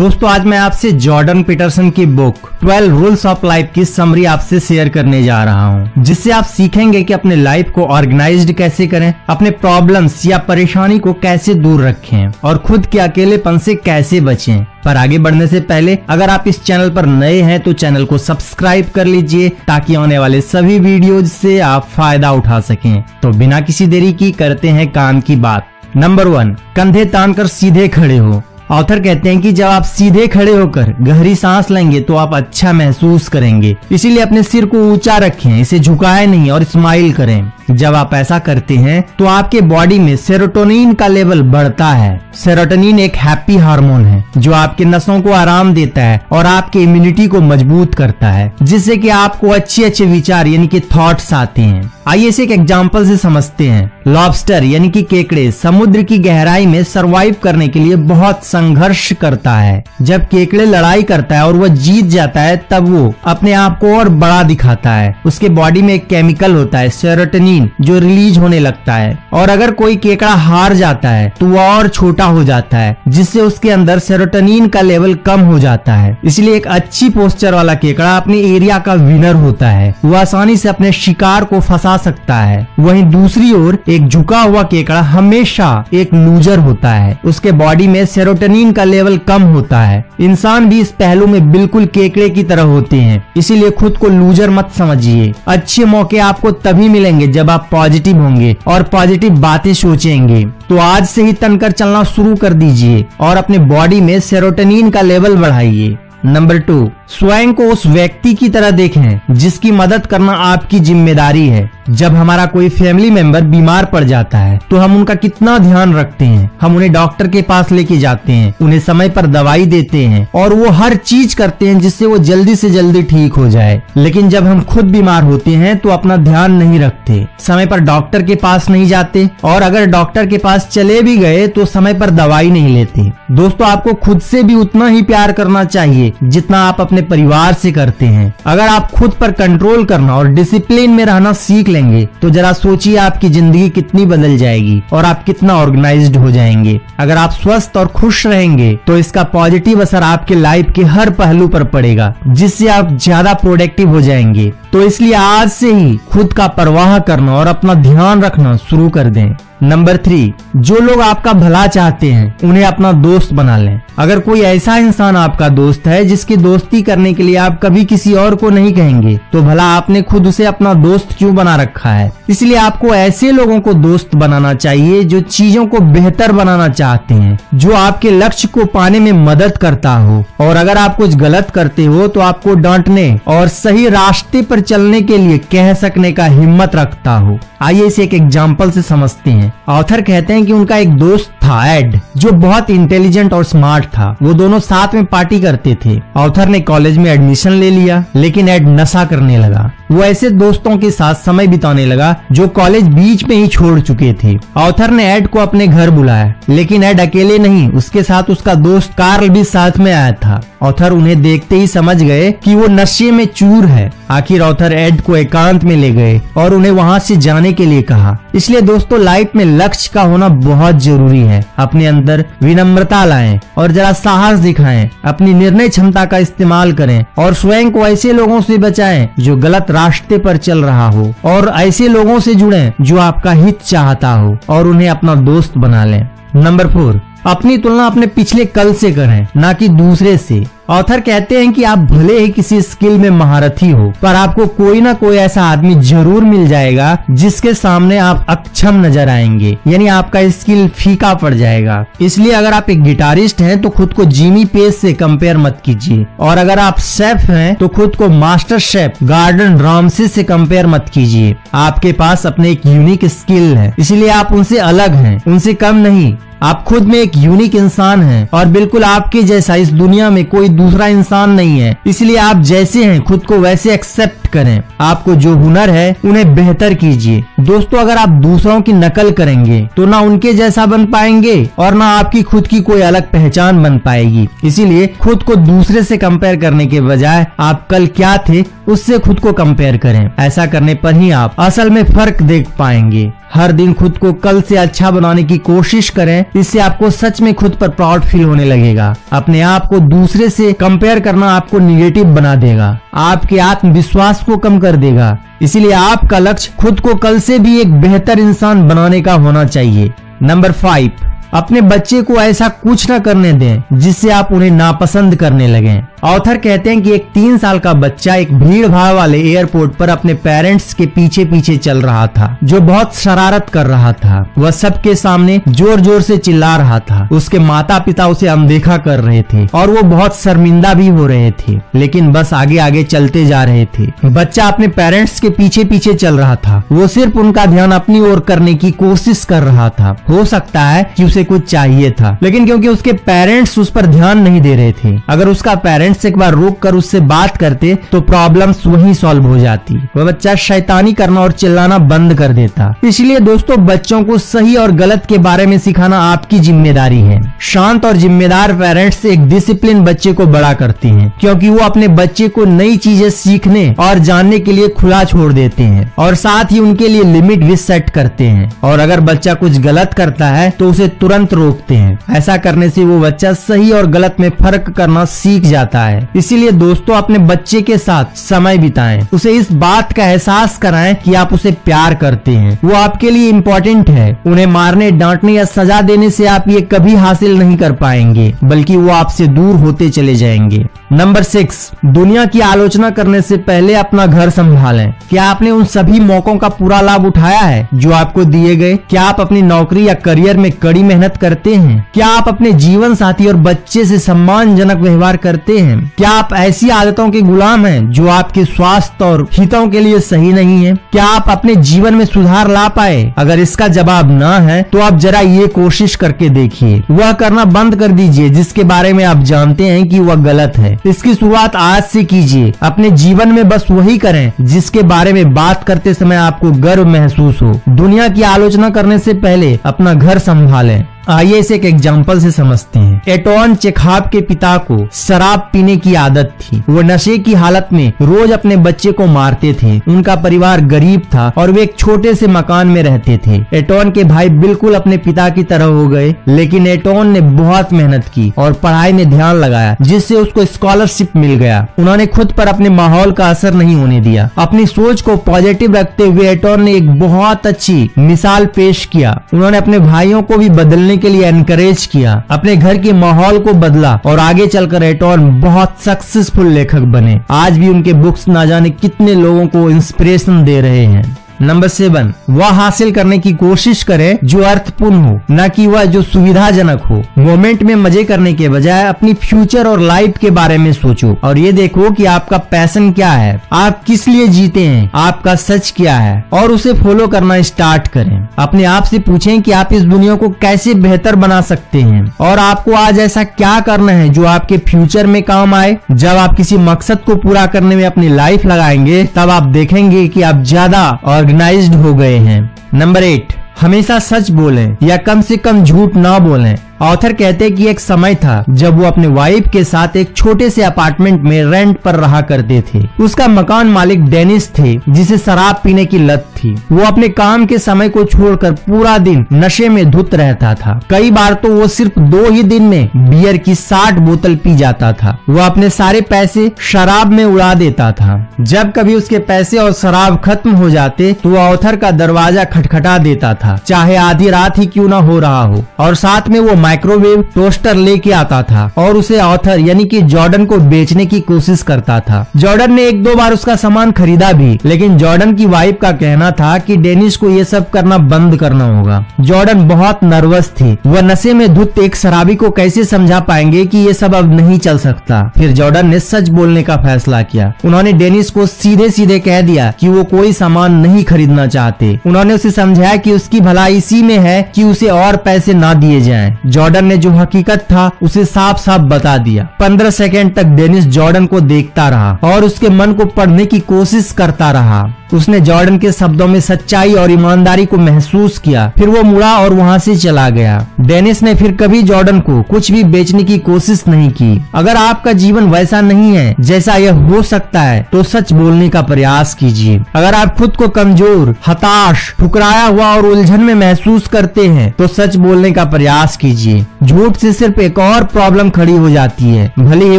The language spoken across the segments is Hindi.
दोस्तों आज मैं आपसे जॉर्डन पीटरसन की बुक 12 रूल्स ऑफ लाइफ की समरी आपसे शेयर करने जा रहा हूं, जिससे आप सीखेंगे कि अपने लाइफ को ऑर्गेनाइज्ड कैसे करें, अपने प्रॉब्लम्स या परेशानी को कैसे दूर रखें और खुद के अकेलेपन से कैसे बचें। पर आगे बढ़ने से पहले अगर आप इस चैनल पर नए हैं तो चैनल को सब्सक्राइब कर लीजिए ताकि आने वाले सभी वीडियोज से आप फायदा उठा सकें। तो बिना किसी देरी की करते हैं काम की बात। नंबर 1, कंधे तान कर सीधे खड़े हो। ऑथर कहते हैं कि जब आप सीधे खड़े होकर गहरी सांस लेंगे तो आप अच्छा महसूस करेंगे, इसीलिए अपने सिर को ऊंचा रखें, इसे झुकाएं नहीं और स्माइल करें। जब आप ऐसा करते हैं तो आपके बॉडी में सेरोटोनिन का लेवल बढ़ता है। सेरोटोनिन एक हैप्पी हार्मोन है जो आपके नसों को आराम देता है और आपके इम्यूनिटी को मजबूत करता है, जिससे कि आपको अच्छे अच्छे विचार यानी कि थॉट्स आते हैं। आइए इसे एक एग्जाम्पल से समझते हैं। लॉबस्टर यानी कि केकड़े समुद्र की गहराई में सर्वाइव करने के लिए बहुत संघर्ष करता है। जब केकड़े लड़ाई करता है और वह जीत जाता है तब वो अपने आप को और बड़ा दिखाता है। उसके बॉडी में एक केमिकल होता है सेरोटोनिन जो रिलीज होने लगता है, और अगर कोई केकड़ा हार जाता है तो वह और छोटा हो जाता है, जिससे उसके अंदर सेरोटोनिन का लेवल कम हो जाता है। इसलिए एक अच्छी पोस्चर वाला केकड़ा अपने एरिया का विनर होता है, वह आसानी से अपने शिकार को फंसा सकता है। वहीं दूसरी ओर एक झुका हुआ केकड़ा हमेशा एक लूजर होता है, उसके बॉडी में सेरोटोनिन का लेवल कम होता है। इंसान भी इस पहलू में बिल्कुल केकड़े की तरह होते हैं, इसीलिए खुद को लूजर मत समझिए। अच्छे मौके आपको तभी मिलेंगे जब आप पॉजिटिव होंगे और पॉजिटिव बातें सोचेंगे। तो आज से ही तनकर चलना शुरू कर दीजिए और अपने बॉडी में सेरोटोनिन का लेवल बढ़ाइए। नंबर 2, स्वयं को उस व्यक्ति की तरह देखें जिसकी मदद करना आपकी जिम्मेदारी है। जब हमारा कोई फैमिली मेंबर बीमार पड़ जाता है तो हम उनका कितना ध्यान रखते हैं। हम उन्हें डॉक्टर के पास लेके जाते हैं, उन्हें समय पर दवाई देते हैं और वो हर चीज करते हैं जिससे वो जल्दी से जल्दी ठीक हो जाए। लेकिन जब हम खुद बीमार होते हैं तो अपना ध्यान नहीं रखते, समय पर डॉक्टर के पास नहीं जाते और अगर डॉक्टर के पास चले भी गए तो समय पर दवाई नहीं लेते। दोस्तों, आपको खुद से भी उतना ही प्यार करना चाहिए जितना आप अपने परिवार से करते हैं। अगर आप खुद पर कंट्रोल करना और डिसिप्लिन में रहना सीख लेंगे तो जरा सोचिए आपकी जिंदगी कितनी बदल जाएगी और आप कितना ऑर्गेनाइज्ड हो जाएंगे। अगर आप स्वस्थ और खुश रहेंगे तो इसका पॉजिटिव असर आपके लाइफ के हर पहलू पर पड़ेगा, जिससे आप ज्यादा प्रोडक्टिव हो जाएंगे। तो इसलिए आज से ही खुद का परवाह करना और अपना ध्यान रखना शुरू कर दें। नंबर 3, जो लोग आपका भला चाहते हैं उन्हें अपना दोस्त बना लें। अगर कोई ऐसा इंसान आपका दोस्त है जिसकी दोस्ती करने के लिए आप कभी किसी और को नहीं कहेंगे तो भला आपने खुद उसे अपना दोस्त क्यों बना रखा है। इसलिए आपको ऐसे लोगों को दोस्त बनाना चाहिए जो चीजों को बेहतर बनाना चाहते हैं, जो आपके लक्ष्य को पाने में मदद करता हो, और अगर आप कुछ गलत करते हो तो आपको डांटने और सही रास्ते पर चलने के लिए कह सकने का हिम्मत रखता हो। आइए इसे एक एग्जाम्पल से समझते हैं। ऑथर कहते हैं कि उनका एक दोस्त था एड, जो बहुत इंटेलिजेंट और स्मार्ट था। वो दोनों साथ में पार्टी करते थे। ऑथर ने कॉलेज में एडमिशन ले लिया लेकिन एड नशा करने लगा। वो ऐसे दोस्तों के साथ समय बिताने लगा जो कॉलेज बीच में ही छोड़ चुके थे। ऑथर ने एड को अपने घर बुलाया लेकिन एड अकेले नहीं, उसके साथ उसका दोस्त कार्ल भी साथ में आया था। ऑथर उन्हें देखते ही समझ गए कि वो नशे में चूर है। आखिर ऑथर एड को एकांत में ले गए और उन्हें वहाँ से जाने के लिए कहा। इसलिए दोस्तों, लाइफ में लक्ष्य का होना बहुत जरूरी है। अपने अंदर विनम्रता लाएं और जरा साहस दिखाएं। अपनी निर्णय क्षमता का इस्तेमाल करें और स्वयं को ऐसे लोगों से बचाएं जो गलत रास्ते पर चल रहा हो, और ऐसे लोगों से जुड़ें जो आपका हित चाहता हो और उन्हें अपना दोस्त बना लें। नंबर 4, अपनी तुलना अपने पिछले कल से करें, ना कि दूसरे से। ऑथर कहते हैं कि आप भले ही किसी स्किल में महारथी हो, पर आपको कोई ना कोई ऐसा आदमी जरूर मिल जाएगा जिसके सामने आप अक्षम नजर आएंगे, यानी आपका स्किल फीका पड़ जाएगा। इसलिए अगर आप एक गिटारिस्ट हैं तो खुद को जीमी पेज से कंपेयर मत कीजिए, और अगर आप शेफ हैं तो खुद को मास्टर शेफ गार्डन रामसी से कंपेयर मत कीजिए। आपके पास अपने एक यूनिक स्किल है, इसलिए आप उनसे अलग हैं, उनसे कम नहीं। आप खुद में एक यूनिक इंसान हैं और बिल्कुल आपके जैसा इस दुनिया में कोई दूसरा इंसान नहीं है। इसलिए आप जैसे हैं खुद को वैसे एक्सेप्ट करें। आपको जो हुनर है उन्हें बेहतर कीजिए। दोस्तों, अगर आप दूसरों की नकल करेंगे तो ना उनके जैसा बन पाएंगे और ना आपकी खुद की कोई अलग पहचान बन पाएगी। इसीलिए खुद को दूसरे से कंपेयर करने के बजाय आप कल क्या थे उससे खुद को कंपेयर करें। ऐसा करने पर ही आप असल में फर्क देख पाएंगे। हर दिन खुद को कल से अच्छा बनाने की कोशिश करें। इससे आपको सच में खुद पर प्राउड फील होने लगेगा। अपने आप को दूसरे से कंपेयर करना आपको निगेटिव बना देगा, आपके आत्मविश्वास को कम कर देगा। इसीलिए आपका लक्ष्य खुद को कल से भी एक बेहतर इंसान बनाने का होना चाहिए। नंबर 5, अपने बच्चे को ऐसा कुछ ना करने दें जिससे आप उन्हें नापसंद करने लगें। ऑथर कहते हैं कि एक 3 साल का बच्चा एक भीड़ भाड़ वाले एयरपोर्ट पर अपने पेरेंट्स के पीछे पीछे चल रहा था, जो बहुत शरारत कर रहा था। वह सबके सामने जोर जोर से चिल्ला रहा था। उसके माता पिता उसे अनदेखा कर रहे थे और वो बहुत शर्मिंदा भी हो रहे थे, लेकिन बस आगे आगे चलते जा रहे थे। बच्चा अपने पेरेंट्स के पीछे पीछे चल रहा था, वो सिर्फ उनका ध्यान अपनी ओर करने की कोशिश कर रहा था। हो सकता है कि उसे कुछ चाहिए था, लेकिन क्योंकि उसके पेरेंट्स उस पर ध्यान नहीं दे रहे थे। अगर उसका पेरेंट्स एक बार रोक कर उससे बात करते तो प्रॉब्लम्स वहीं सॉल्व हो जाती। वह बच्चा शैतानी करना और चिल्लाना बंद कर देता। इसलिए दोस्तों, बच्चों को सही और गलत के बारे में सिखाना आपकी जिम्मेदारी है। शांत और जिम्मेदार पेरेंट्स एक डिसिप्लिन बच्चे को बड़ा करते हैं, क्योंकि वो अपने बच्चे को नई चीजें सीखने और जानने के लिए खुला छोड़ देते हैं और साथ ही उनके लिए लिमिट भी सेट करते हैं। और अगर बच्चा कुछ गलत करता है तो उसे तुरंत रोकते हैं। ऐसा करने से वो बच्चा सही और गलत में फर्क करना सीख जाता है। इसीलिए दोस्तों, अपने बच्चे के साथ समय बिताएं, उसे इस बात का एहसास कराएं कि आप उसे प्यार करते हैं, वो आपके लिए इम्पोर्टेंट है। उन्हें मारने, डांटने या सजा देने से आप ये कभी हासिल नहीं कर पाएंगे, बल्कि वो आपसे दूर होते चले जाएंगे। नंबर 6, दुनिया की आलोचना करने से पहले अपना घर संभालें। क्या आपने उन सभी मौकों का पूरा लाभ उठाया है जो आपको दिए गए? क्या आप अपनी नौकरी या करियर में कड़ी मेहनत करते हैं? क्या आप अपने जीवन साथी और बच्चे से सम्मानजनक व्यवहार करते हैं? क्या आप ऐसी आदतों के गुलाम हैं जो आपके स्वास्थ्य और हितों के लिए सही नहीं है? क्या आप अपने जीवन में सुधार ला पाए? अगर इसका जवाब ना है तो आप जरा ये कोशिश करके देखिए, वह करना बंद कर दीजिए जिसके बारे में आप जानते हैं कि वह गलत है। इसकी शुरुआत आज से कीजिए। अपने जीवन में बस वही करें जिसके बारे में बात करते समय आपको गर्व महसूस हो। दुनिया की आलोचना करने से पहले अपना घर संभालें। आइए इसे एक एग्जाम्पल से समझते हैं। एटोन चेखव के पिता को शराब पीने की आदत थी। वो नशे की हालत में रोज अपने बच्चे को मारते थे। उनका परिवार गरीब था और वे एक छोटे से मकान में रहते थे। एटोन के भाई बिल्कुल अपने पिता की तरह हो गए, लेकिन एटोन ने बहुत मेहनत की और पढ़ाई में ध्यान लगाया, जिससे उसको स्कॉलरशिप मिल गया। उन्होंने खुद पर अपने माहौल का असर नहीं होने दिया। अपनी सोच को पॉजिटिव रखते हुए एटोन ने एक बहुत अच्छी मिसाल पेश किया। उन्होंने अपने भाइयों को भी बदलने के लिए एनकरेज किया, अपने घर के माहौल को बदला और आगे चलकर एटोन बहुत सक्सेसफुल लेखक बने। आज भी उनके बुक्स ना जाने कितने लोगों को इंस्पिरेशन दे रहे हैं। नंबर 7, वह हासिल करने की कोशिश करें जो अर्थपूर्ण हो, न कि वह जो सुविधाजनक हो। मोमेंट में मजे करने के बजाय अपनी फ्यूचर और लाइफ के बारे में सोचो और ये देखो कि आपका पैशन क्या है, आप किस लिए जीते हैं, आपका सच क्या है, और उसे फॉलो करना स्टार्ट करें। अपने आप से पूछें कि आप इस दुनिया को कैसे बेहतर बना सकते हैं और आपको आज ऐसा क्या करना है जो आपके फ्यूचर में काम आए। जब आप किसी मकसद को पूरा करने में अपनी लाइफ लगाएंगे, तब आप देखेंगे कि आप ज्यादा और ऑर्गेनाइज्ड हो गए हैं। नंबर 8, हमेशा सच बोलें या कम से कम झूठ ना बोलें। ऑथर कहते हैं कि एक समय था जब वो अपने वाइफ के साथ एक छोटे से अपार्टमेंट में रेंट पर रहा करते थे। उसका मकान मालिक डेनिस थे, जिसे शराब पीने की लत थी। वो अपने काम के समय को छोड़कर पूरा दिन नशे में धुत रहता था। कई बार तो वो सिर्फ 2 ही दिन में बियर की 60 बोतल पी जाता था। वो अपने सारे पैसे शराब में उड़ा देता था। जब कभी उसके पैसे और शराब खत्म हो जाते तो वो ऑथर का दरवाजा खटखटा देता था, चाहे आधी रात ही क्यों न हो रहा हो। और साथ में वो माइक्रोवेव टोस्टर लेके आता था और उसे ऑथर यानी कि जॉर्डन को बेचने की कोशिश करता था। जॉर्डन ने 1-2 बार उसका सामान खरीदा भी, लेकिन जॉर्डन की वाइफ का कहना था कि डेनिस को ये सब करना बंद करना होगा। जॉर्डन बहुत नर्वस थी। वह नशे में धुत एक शराबी को कैसे समझा पाएंगे कि ये सब अब नहीं चल सकता। फिर जॉर्डन ने सच बोलने का फैसला किया। उन्होंने डेनिस को सीधे सीधे कह दिया कि वो कोई सामान नहीं खरीदना चाहते। उन्होंने उसे समझाया कि उसकी भलाई इसी में है कि उसे और पैसे ना दिए जाएं। जॉर्डन ने जो हकीकत था उसे साफ साफ बता दिया। 15 सेकंड तक डेनिस जॉर्डन को देखता रहा और उसके मन को पढ़ने की कोशिश करता रहा। उसने जॉर्डन के शब्दों में सच्चाई और ईमानदारी को महसूस किया। फिर वो मुड़ा और वहाँ से चला गया। डेनिस ने फिर कभी जॉर्डन को कुछ भी बेचने की कोशिश नहीं की। अगर आपका जीवन वैसा नहीं है जैसा यह हो सकता है तो सच बोलने का प्रयास कीजिए। अगर आप खुद को कमजोर, हताश, ठुकराया हुआ और उलझन में महसूस करते हैं तो सच बोलने का प्रयास कीजिए। झूठ से सिर्फ एक और प्रॉब्लम खड़ी हो जाती है, भले ही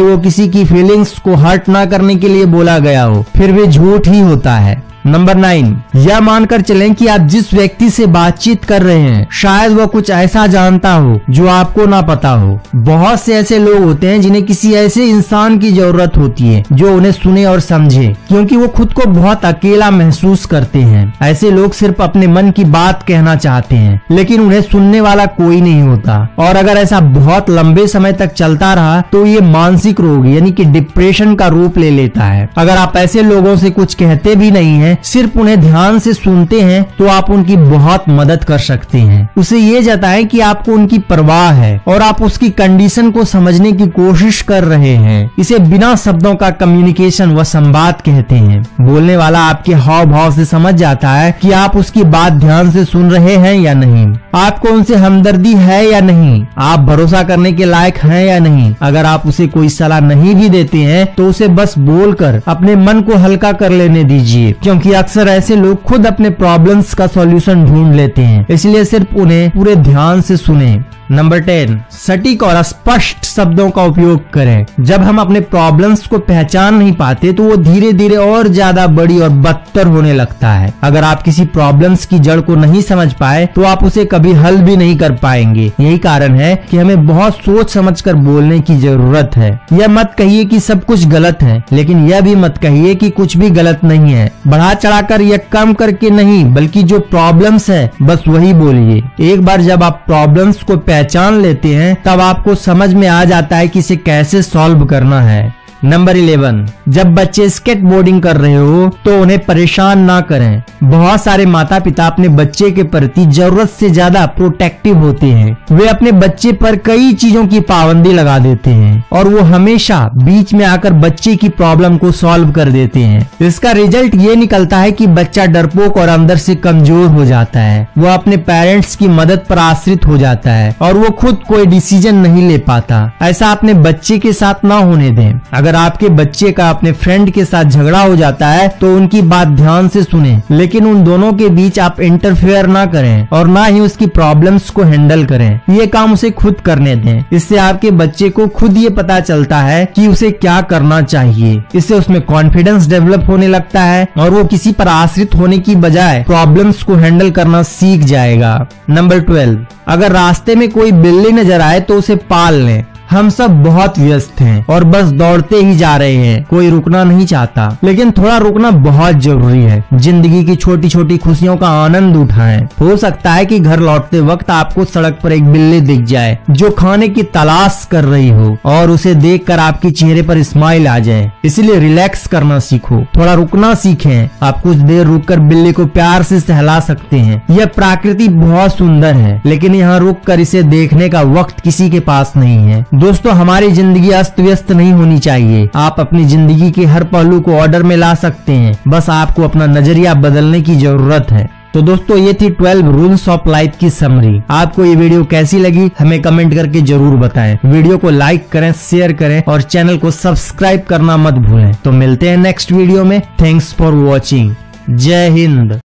वो किसी की फीलिंग्स को हर्ट ना करने के लिए बोला गया हो, फिर भी झूठ ही होता है। नंबर 9, यह मानकर चलें कि आप जिस व्यक्ति से बातचीत कर रहे हैं शायद वह कुछ ऐसा जानता हो जो आपको ना पता हो। बहुत से ऐसे लोग होते हैं जिन्हें किसी ऐसे इंसान की जरूरत होती है जो उन्हें सुने और समझे, क्योंकि वो खुद को बहुत अकेला महसूस करते हैं। ऐसे लोग सिर्फ अपने मन की बात कहना चाहते हैं, लेकिन उन्हें सुनने वाला कोई नहीं होता। और अगर ऐसा बहुत लंबे समय तक चलता रहा तो ये मानसिक रोग यानी कि डिप्रेशन का रूप ले लेता है। अगर आप ऐसे लोगों से कुछ कहते भी नहीं है, सिर्फ उन्हें ध्यान से सुनते हैं, तो आप उनकी बहुत मदद कर सकते हैं। उसे ये जताएं कि आपको उनकी परवाह है और आप उसकी कंडीशन को समझने की कोशिश कर रहे हैं। इसे बिना शब्दों का कम्युनिकेशन व संवाद कहते हैं। बोलने वाला आपके हाव भाव से समझ जाता है कि आप उसकी बात ध्यान से सुन रहे हैं या नहीं, आपको उनसे हमदर्दी है या नहीं, आप भरोसा करने के लायक हैं या नहीं। अगर आप उसे कोई सलाह नहीं भी देते हैं तो उसे बस बोलकर अपने मन को हल्का कर लेने दीजिए, कि अक्सर ऐसे लोग खुद अपने प्रॉब्लम्स का सॉल्यूशन ढूंढ लेते हैं, इसलिए सिर्फ उन्हें पूरे ध्यान से सुने। नंबर 10, सटीक और स्पष्ट शब्दों का उपयोग करें। जब हम अपने प्रॉब्लम्स को पहचान नहीं पाते तो वो धीरे धीरे और ज्यादा बड़ी और बदतर होने लगता है। अगर आप किसी प्रॉब्लम्स की जड़ को नहीं समझ पाए तो आप उसे कभी हल भी नहीं कर पाएंगे। यही कारण है कि हमें बहुत सोच समझकर बोलने की जरूरत है। यह मत कहिए कि सब कुछ गलत है, लेकिन यह भी मत कहिए कि कुछ भी गलत नहीं है। बढ़ा चढ़ाकर या कम करके नहीं, बल्कि जो प्रॉब्लम्स है बस वही बोलिए। एक बार जब आप प्रॉब्लम्स को पहचान लेते हैं तब आपको समझ में आ जाता है कि इसे कैसे सॉल्व करना है। नंबर 11, जब बच्चे स्केट बोर्डिंग कर रहे हो तो उन्हें परेशान ना करें। बहुत सारे माता पिता अपने बच्चे के प्रति जरूरत से ज्यादा प्रोटेक्टिव होते हैं। वे अपने बच्चे पर कई चीजों की पाबंदी लगा देते हैं और वो हमेशा बीच में आकर बच्चे की प्रॉब्लम को सॉल्व कर देते हैं। इसका रिजल्ट ये निकलता है कि बच्चा डरपोक और अंदर से कमजोर हो जाता है। वो अपने पेरेंट्स की मदद पर आश्रित हो जाता है और वो खुद कोई डिसीजन नहीं ले पाता। ऐसा अपने बच्चे के साथ ना होने दें। अगर आपके बच्चे का अपने फ्रेंड के साथ झगड़ा हो जाता है तो उनकी बात ध्यान से सुने, लेकिन उन दोनों के बीच आप इंटरफेयर ना करें और ना ही उसकी प्रॉब्लम्स को हैंडल करें। ये काम उसे खुद करने दें। इससे आपके बच्चे को खुद ये पता चलता है कि उसे क्या करना चाहिए। इससे उसमें कॉन्फिडेंस डेवलप होने लगता है और वो किसी पर आश्रित होने की बजाय प्रॉब्लम्स को हैंडल करना सीख जाएगा। नंबर 12, अगर रास्ते में कोई बिल्ली नजर आए तो उसे पाल लें। हम सब बहुत व्यस्त हैं और बस दौड़ते ही जा रहे हैं, कोई रुकना नहीं चाहता, लेकिन थोड़ा रुकना बहुत जरूरी है। जिंदगी की छोटी छोटी खुशियों का आनंद उठाएं। हो सकता है कि घर लौटते वक्त आपको सड़क पर एक बिल्ली दिख जाए जो खाने की तलाश कर रही हो और उसे देखकर आपके चेहरे पर स्माइल आ जाए। इसलिए रिलैक्स करना सीखो, थोड़ा रुकना सीखें। आप कुछ देर रुककर बिल्ली को प्यार से सहला सकते हैं। यह प्रकृति बहुत सुंदर है, लेकिन यहाँ रुककर इसे देखने का वक्त किसी के पास नहीं है। दोस्तों, हमारी जिंदगी अस्त व्यस्त नहीं होनी चाहिए। आप अपनी जिंदगी के हर पहलू को ऑर्डर में ला सकते हैं, बस आपको अपना नजरिया बदलने की जरूरत है। तो दोस्तों, ये थी 12 रूल्स ऑफ लाइफ की समरी। आपको ये वीडियो कैसी लगी हमें कमेंट करके जरूर बताएं। वीडियो को लाइक करें, शेयर करें और चैनल को सब्सक्राइब करना मत भूलें। तो मिलते हैं नेक्स्ट वीडियो में। Thanks for watching. जय हिंद।